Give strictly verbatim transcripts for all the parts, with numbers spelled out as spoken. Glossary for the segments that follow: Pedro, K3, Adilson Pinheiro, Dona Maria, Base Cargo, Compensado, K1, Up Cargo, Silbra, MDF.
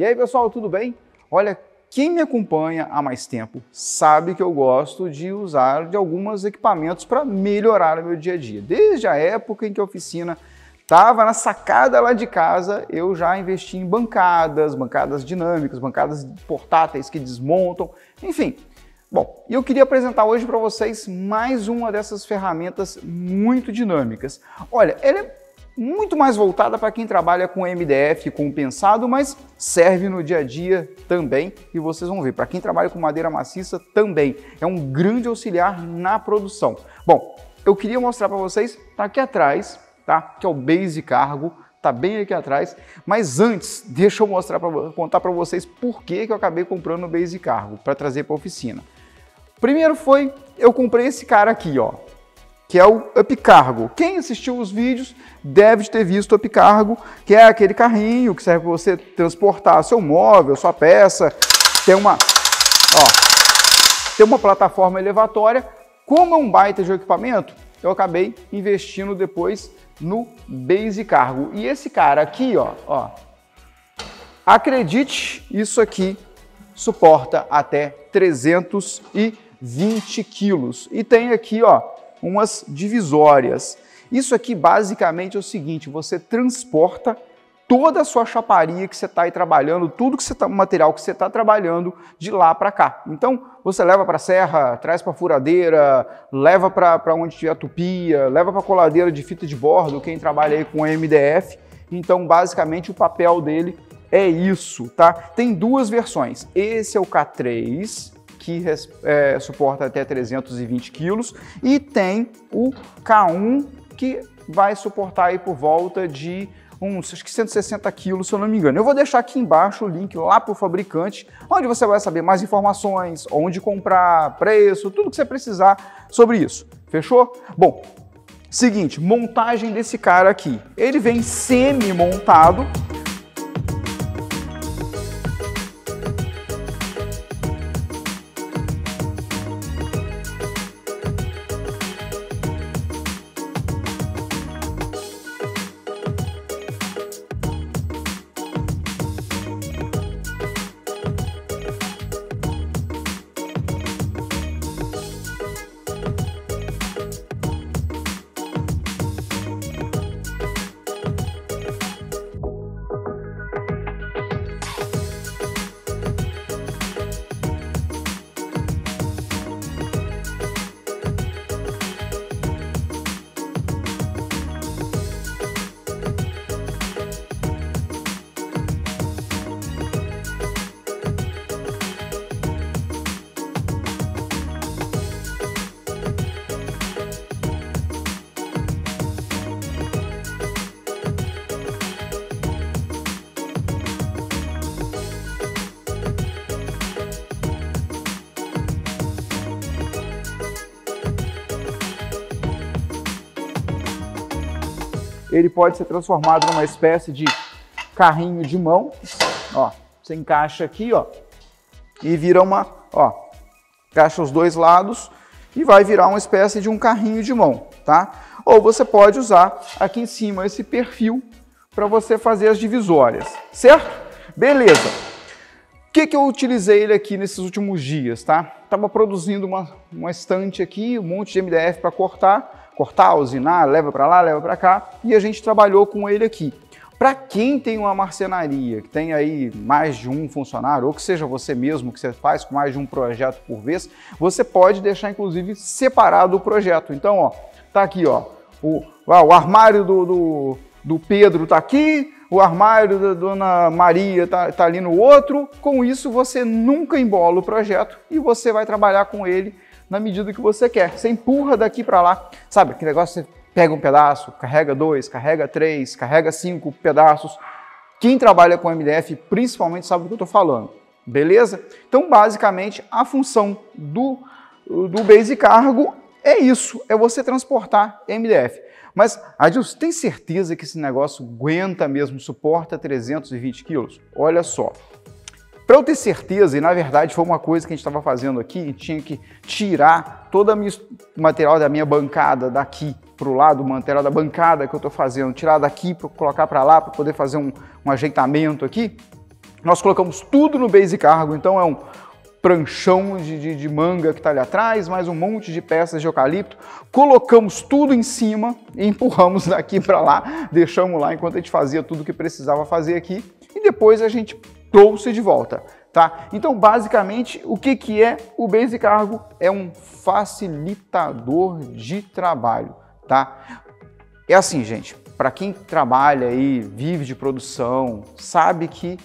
E aí, pessoal, tudo bem? Olha, quem me acompanha há mais tempo sabe que eu gosto de usar de alguns equipamentos para melhorar o meu dia a dia. Desde a época em que a oficina estava na sacada lá de casa, eu já investi em bancadas, bancadas dinâmicas, bancadas portáteis que desmontam, enfim. Bom, eu queria apresentar hoje para vocês mais uma dessas ferramentas muito dinâmicas. Olha, ela é muito mais voltada para quem trabalha com M D F compensado, mas serve no dia a dia também, e vocês vão ver, para quem trabalha com madeira maciça também. É um grande auxiliar na produção. Bom, eu queria mostrar para vocês, tá aqui atrás, tá? Que é o Base Cargo, tá bem aqui atrás, mas antes, deixa eu mostrar pra, contar para vocês por que que eu acabei comprando o Base Cargo para trazer para a oficina. Primeiro foi, eu comprei esse cara aqui, ó, que é o Up Cargo. Quem assistiu os vídeos deve ter visto o Up Cargo, que é aquele carrinho que serve para você transportar seu móvel, sua peça, tem uma, ó, tem uma plataforma elevatória. Como é um baita de equipamento, eu acabei investindo depois no Base Cargo. E esse cara aqui, ó, ó, acredite, isso aqui suporta até trezentos e vinte quilos. E tem aqui, ó, umas divisórias. Isso aqui basicamente é o seguinte, você transporta toda a sua chaparia que você está aí trabalhando, tudo que você tá, o material que você está trabalhando de lá para cá. Então, você leva para a serra, traz para a furadeira, leva para onde tiver tupia, leva para a coladeira de fita de bordo, quem trabalha aí com M D F. Então, basicamente, o papel dele é isso, tá? Tem duas versões. Esse é o K três, que é, suporta até trezentos e vinte quilos, e tem o K um, que vai suportar aí por volta de uns acho que cento e sessenta quilos, se eu não me engano. Eu vou deixar aqui embaixo o link lá para o fabricante, onde você vai saber mais informações, onde comprar, preço, tudo que você precisar sobre isso. Fechou? Bom, seguinte, montagem desse cara aqui. Ele vem semi-montado. Ele pode ser transformado numa espécie de carrinho de mão, ó, você encaixa aqui, ó, e vira uma, ó, encaixa os dois lados e vai virar uma espécie de um carrinho de mão, tá? Ou você pode usar aqui em cima esse perfil para você fazer as divisórias, certo? Beleza. O que que eu utilizei ele aqui nesses últimos dias, tá? Tava produzindo uma, uma estante aqui, um monte de M D F para cortar, cortar, usinar, leva para lá, leva para cá, e a gente trabalhou com ele aqui. Para quem tem uma marcenaria, que tem aí mais de um funcionário, ou que seja você mesmo, que você faz com mais de um projeto por vez, você pode deixar, inclusive, separado o projeto. Então, ó, tá aqui, ó, o, ó, o armário do, do, do Pedro tá aqui, o armário da Dona Maria tá, tá ali no outro. Com isso, você nunca embola o projeto e você vai trabalhar com ele na medida que você quer. Você empurra daqui para lá, sabe? Que negócio, você pega um pedaço, carrega dois, carrega três, carrega cinco pedaços. Quem trabalha com M D F principalmente sabe do que eu estou falando, beleza? Então, basicamente, a função do, do Base Cargo é isso, é você transportar M D F. Mas, Adilson, tem certeza que esse negócio aguenta mesmo, suporta trezentos e vinte quilos? Olha só. Para eu ter certeza, e na verdade foi uma coisa que a gente estava fazendo aqui, tinha que tirar todo o material da minha bancada daqui para o lado, o material da bancada que eu estou fazendo, tirar daqui para colocar para lá, para poder fazer um, um ajeitamento aqui. Nós colocamos tudo no Base Cargo, então é um pranchão de, de, de manga que está ali atrás, mais um monte de peças de eucalipto. Colocamos tudo em cima e empurramos daqui para lá, deixamos lá enquanto a gente fazia tudo o que precisava fazer aqui e depois a gente trouxe de volta. Tá? Então, basicamente, o que, que é o Base Cargo? É um facilitador de trabalho. Tá? É assim, gente, para quem trabalha e vive de produção, sabe que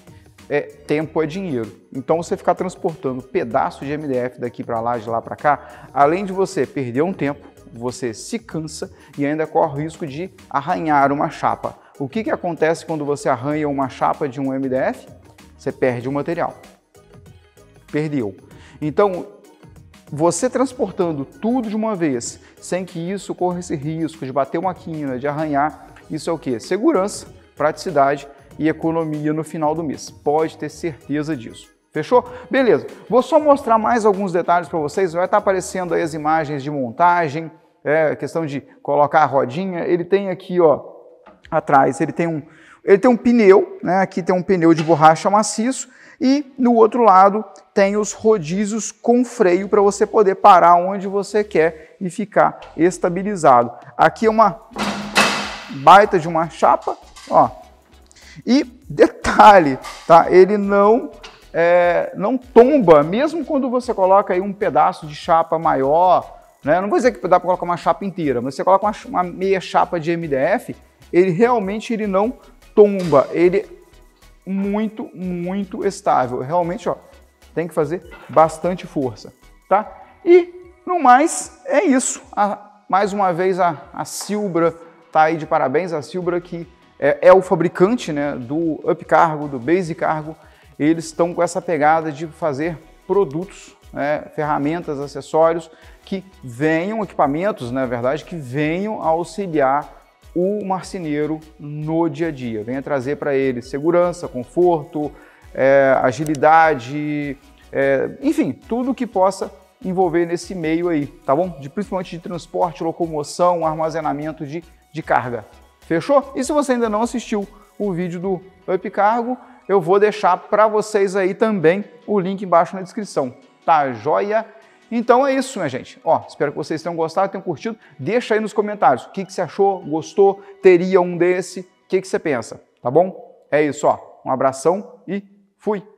é, tempo é dinheiro. Então, você ficar transportando pedaço de M D F daqui para lá, de lá para cá, além de você perder um tempo, você se cansa e ainda corre o risco de arranhar uma chapa. O que, que acontece quando você arranha uma chapa de um M D F? Você perde o material. Perdeu. Então, você transportando tudo de uma vez, sem que isso corra esse risco de bater uma quina, de arranhar, isso é o quê? Segurança, praticidade e economia no final do mês. Pode ter certeza disso. Fechou? Beleza. Vou só mostrar mais alguns detalhes para vocês. Vai estar aparecendo aí as imagens de montagem, é, questão de colocar a rodinha. Ele tem aqui, ó, atrás, ele tem um... Ele tem um pneu, né? Aqui tem um pneu de borracha maciço e no outro lado tem os rodízios com freio para você poder parar onde você quer e ficar estabilizado. Aqui é uma baita de uma chapa, ó. E detalhe, tá? Ele não é, não tomba, mesmo quando você coloca aí um pedaço de chapa maior, né? Não vou dizer que dá para colocar uma chapa inteira, mas você coloca uma, uma meia chapa de M D F, ele realmente ele não tomba, ele é muito, muito estável. Realmente, ó, tem que fazer bastante força, tá? E, no mais, é isso. A, mais uma vez, a, a Silbra tá aí de parabéns. A Silbra que é, é o fabricante, né, do Up Cargo, do Base Cargo. Eles estão com essa pegada de fazer produtos, né, ferramentas, acessórios, que venham, equipamentos, na verdade, que venham a auxiliar o marceneiro no dia a dia. Venha trazer para ele segurança, conforto, é, agilidade, é, enfim, tudo que possa envolver nesse meio aí, tá bom? De, principalmente de transporte, locomoção, armazenamento de, de carga. Fechou? E se você ainda não assistiu o vídeo do Up Cargo, eu vou deixar para vocês aí também o link embaixo na descrição. Tá joia? Então é isso, minha gente. Ó, espero que vocês tenham gostado, tenham curtido. Deixa aí nos comentários o que, que você achou, gostou, teria um desse, o que, que você pensa, tá bom? É isso, ó. Um abração e fui!